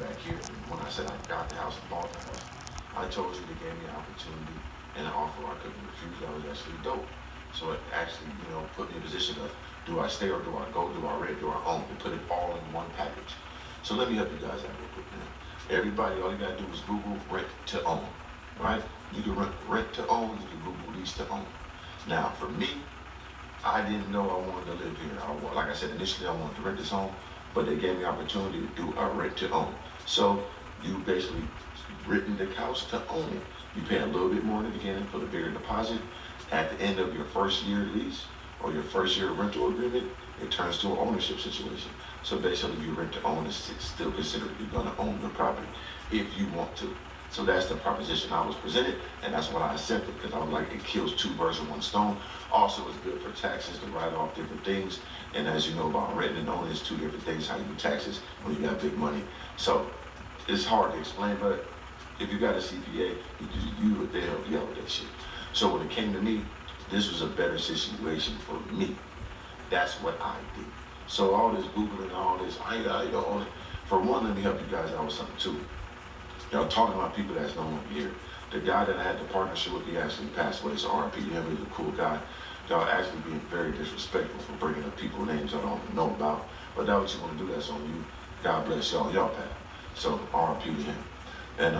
back here, when I said I got the house and bought the house, I told you they gave me an opportunity and an offer I couldn't refuse. That was actually dope. So it actually, you know, put me in a position of, do I stay or do I go? Do I rent? Do I own? It put it all in one package. So let me help you guys out real quick, man. Everybody, all you gotta do is Google rent to own, right? You can rent to own, you can Google lease to own. Now, for me, I didn't know I wanted to live here. Like I said, initially I wanted to rent this home, but they gave me the opportunity to do a rent to own. So you basically renting the house to own it. You pay a little bit more in the beginning, put a bigger deposit. At the end of your first year lease or your first year rental agreement, it turns to an ownership situation. So basically you rent to own, is still considered you're gonna own the property if you want to. So that's the proposition I was presented, and that's what I accepted, because I was like, it kills two birds with one stone. Also, it's good for taxes to write off different things. And as you know about renting and owning, it's two different things, how you do taxes when you got big money. So it's hard to explain, but if you got a CPA, you they help you out with that shit. So when it came to me, this was a better situation for me. That's what I did. So all this Googling and all this, I don't own it. For one, let me help you guys out with something too. Y'all talking about people that's no longer here. The guy that I had the partnership with, he actually passed away. He's an RP. He was a cool guy. Y'all actually being very disrespectful for bringing up people names I don't even know about. But that's what you want to do. That's on you. God bless y'all. Y'all passed. So RP to him. And